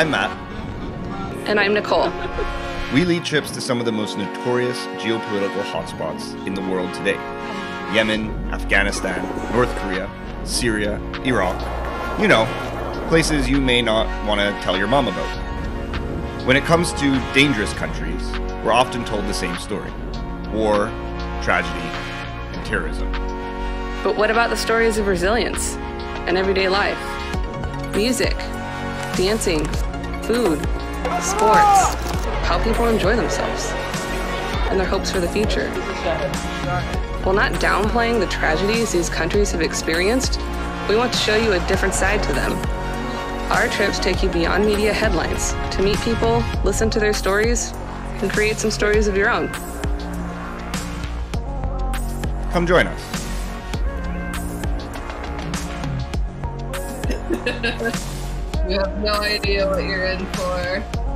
I'm Matt. And I'm Nicole. We lead trips to some of the most notorious geopolitical hotspots in the world today. Yemen, Afghanistan, North Korea, Syria, Iraq. You know, places you may not want to tell your mom about. When it comes to dangerous countries, we're often told the same story. War, tragedy, and terrorism. But what about the stories of resilience and everyday life? Music, dancing, food, sports, how people enjoy themselves and their hopes for the future. While not downplaying the tragedies these countries have experienced, we want to show you a different side to them. Our trips take you beyond media headlines to meet people, listen to their stories, and create some stories of your own. Come join us. You have no idea what you're in for.